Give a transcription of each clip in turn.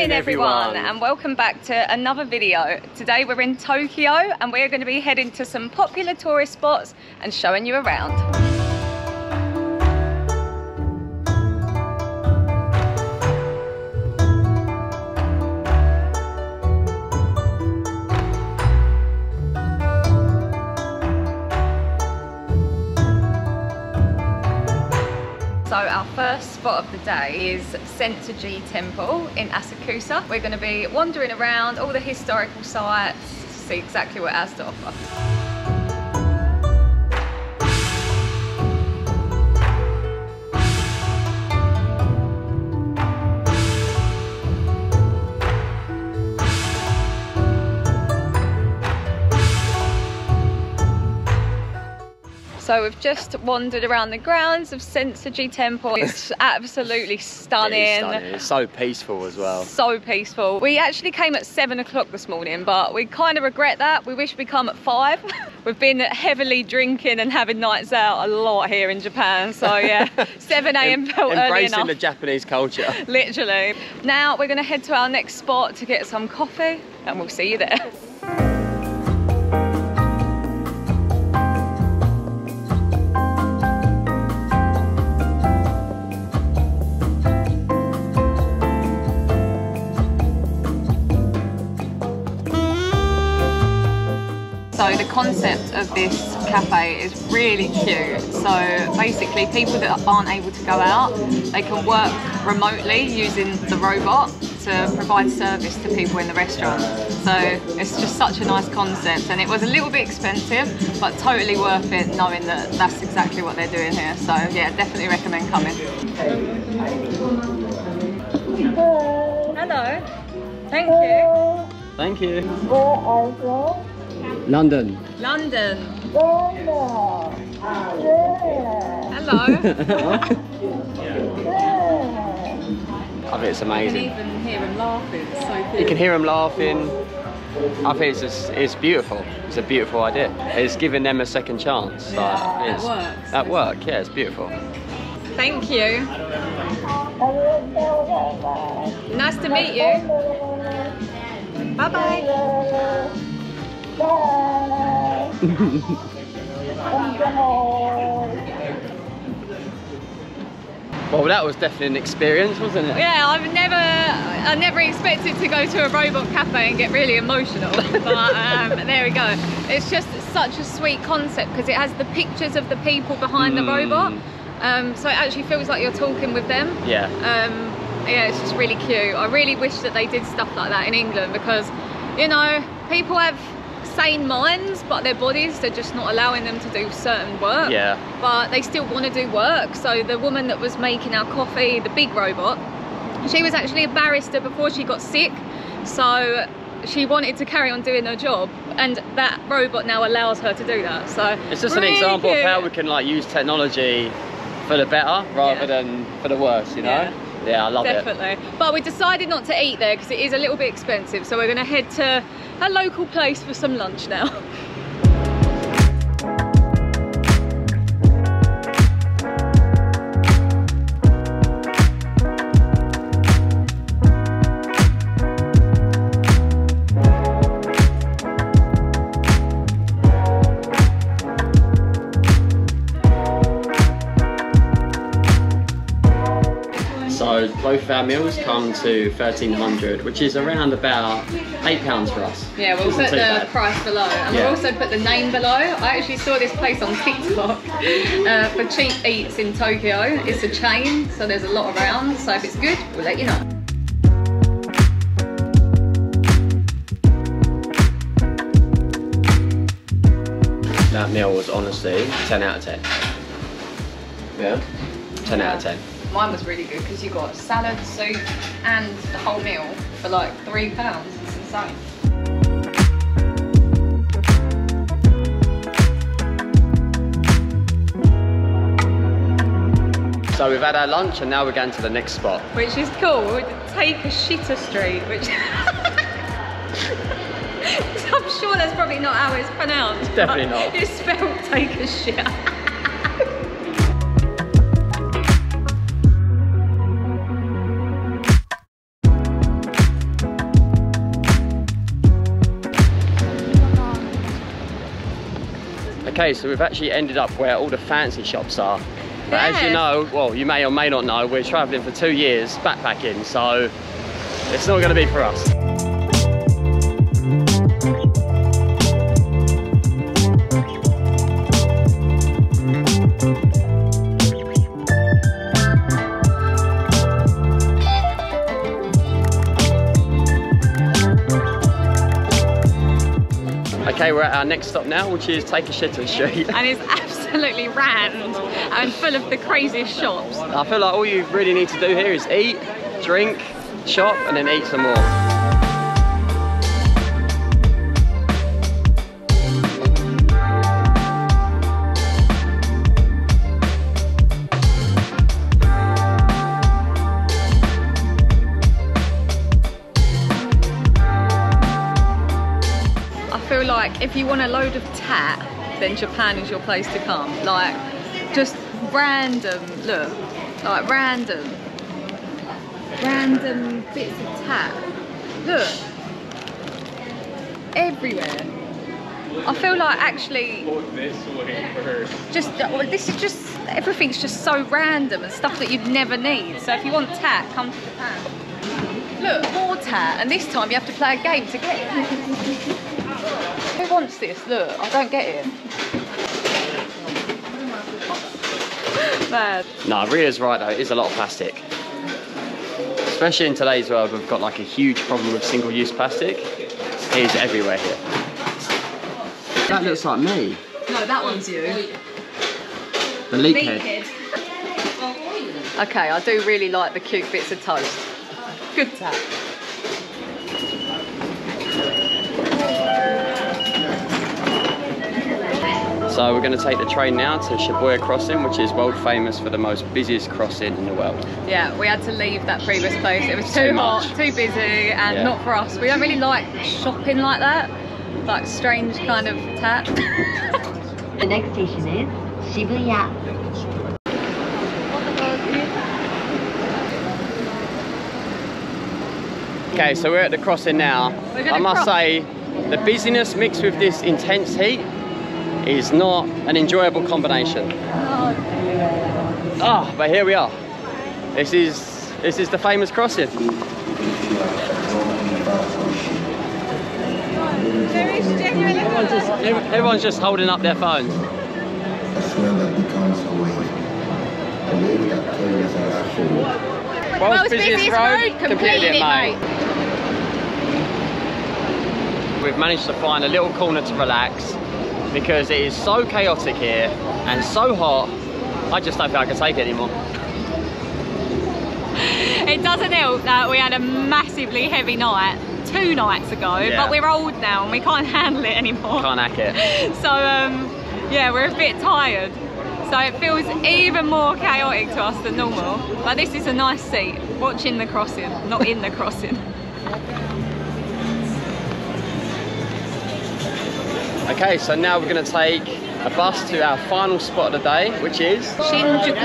Morning everyone, and welcome back to another video. Today we're in Tokyo and we're going to be heading to some popular tourist spots and showing you around. So our first spot of the day is Sensoji Temple in Asakusa. We're going to be wandering around all the historical sites to see exactly what it has to offer. So we've just wandered around the grounds of Sensoji Temple. It's absolutely stunning. It is stunning. It's so peaceful as well. So peaceful. We actually came at 7 o'clock this morning, but we kind of regret that. We wish we'd come at 5. We've been heavily drinking and having nights out a lot here in Japan. So yeah, 7 a.m. felt early enough. Embracing the Japanese culture. Literally. Now we're going to head to our next spot to get some coffee and we'll see you there. So the concept of this cafe is really cute. So basically people that aren't able to go out, they can work remotely using the robot to provide service to people in the restaurant. So it's just such a nice concept, and it was a little bit expensive, but totally worth it knowing that that's exactly what they're doing here. So yeah, definitely recommend coming. Hello. Thank you. Thank you. London. London. Hello. I think it's amazing. You can even hear him laughing. It's so cool. You can hear him laughing. I think it's beautiful. It's a beautiful idea. It's giving them a second chance. Yeah. Like, it's, that works. At work, yeah, it's beautiful. Thank you. Nice to meet you. Bye bye. Well, that was definitely an experience, wasn't it? Yeah, I never expected to go to a robot cafe and get really emotional, but there we go. It's just such a sweet concept because it has the pictures of the people behind the robot, so it actually feels like you're talking with them. Yeah. Yeah, it's just really cute. I really wish that they did stuff like that in England because, you know, people have sane minds, but their bodies, they're just not allowing them to do certain work. Yeah. But they still want to do work. So the woman that was making our coffee, the big robot, she was actually a barrister before she got sick. So she wanted to carry on doing her job, and that robot now allows her to do that. So it's just really an example of how we can like use technology for the better rather than for the worse, you know? Yeah. Yeah, I love it. Definitely. But we decided not to eat there because it is a little bit expensive. So we're going to head to a local place for some lunch now. So both our meals come to 1300, which is around about £8 for us. Yeah, we'll put the price below, and we'll also put the name below. I actually saw this place on TikTok for cheap eats in Tokyo. It's a chain, so there's a lot around. So if it's good, we'll let you know. That meal was honestly 10 out of 10. Yeah? 10 out of 10. Mine was really good because you got salad, soup and the whole meal for like £3. It's insane. So we've had our lunch and now we're going to the next spot, which is called Takeshita Street, which I'm sure that's probably not how it's pronounced. It's definitely not. It's spelled Takeshita. Okay, so we've actually ended up where all the fancy shops are. But yeah, as you know, well, you may or may not know, we're traveling for 2 years backpacking, so it's not going to be for us. Okay, we're at our next stop now, which is Takeshita Street. And it's absolutely rammed and full of the craziest shops. I feel like all you really need to do here is eat, drink, shop, and then eat some more. Like, if you want a load of tat, then Japan is your place to come. Like, just random, look, like random bits of tat, look, everywhere. I feel like, actually, just this is just, everything's just so random and stuff that you'd never need. So if you want tat, come to Japan. Look, more tat, and this time you have to play a game to get it. Who wants this? Look, I don't get it. Mad. No, Rhea's right though, it is a lot of plastic. Especially in today's world, we've got like a huge problem with single-use plastic. It is everywhere here. That looks like me. No, that one's you. The leakhead. Okay, I do really like the cute bits of toast. Good tap. So we're going to take the train now to Shibuya crossing, which is world famous for the most busiest crossing in the world. Yeah, we had to leave that previous place. It was too hot, too busy, and not for us. We don't really like shopping like that, like strange kind of tap. The next station is Shibuya. Okay, so we're at the crossing now. I must say, the busyness mixed with this intense heat is not an enjoyable combination. Ah, oh, but here we are. This is the famous crossing. Everyone's just holding up their phones. World's busiest road, completed, mate. We've managed to find a little corner to relax because it is so chaotic here and so hot, I just don't think I can take it anymore. It doesn't help that we had a massively heavy night 2 nights ago, but we're old now and we can't handle it anymore. Can't hack it. So yeah, we're a bit tired. So it feels even more chaotic to us than normal. But this is a nice seat, watching the crossing, not in the crossing. Okay, so now we're going to take a bus to our final spot of the day, which is Shinjuku.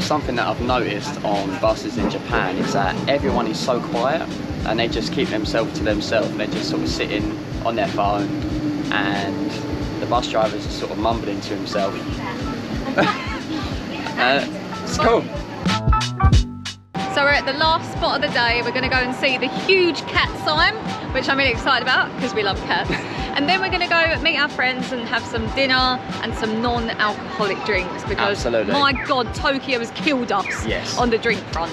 Something that I've noticed on buses in Japan is that everyone is so quiet and they just keep themselves to themselves. They're just sort of sitting on their phone and the bus drivers are sort of mumbling to himself. It's cool. So we're at the last spot of the day. We're going to go and see the huge cat sign, which I'm really excited about because we love cats. And then we're going to go meet our friends and have some dinner and some non-alcoholic drinks because my God, Tokyo has killed us on the drink front.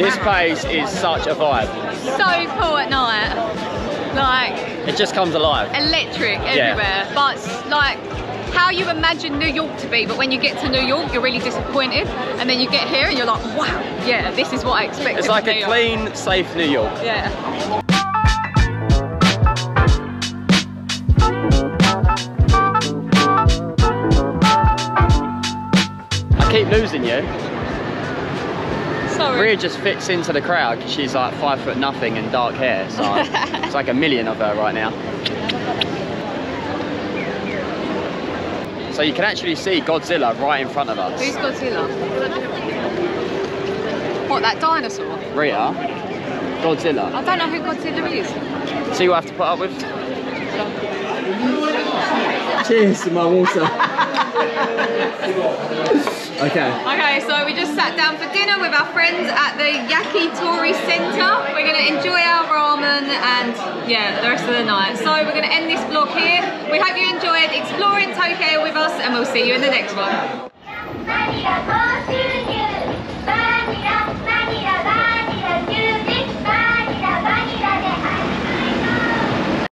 This place is such a vibe. So cool at night. Like, it just comes alive. Electric everywhere. Yeah. But like how you imagine New York to be, but when you get to New York, you're really disappointed. And then you get here and you're like, wow, yeah, this is what I expected. It's like a clean, safe New York. Yeah. I keep losing you. sorry. Rhea just fits into the crowd because she's like 5 foot nothing and dark hair, so it's like a million of her right now. So you can actually see Godzilla right in front of us. Who's Godzilla? What, that dinosaur? Rhea, Godzilla. I don't know who Godzilla is. See what I have to put up with? Cheers to my water. Okay, so we just sat down for dinner with our friends at the Yaki Tori Center. We're going to enjoy our ramen and yeah, the rest of the night. So we're going to end this vlog here. We hope you enjoyed exploring Tokyo with us and we'll see you in the next one.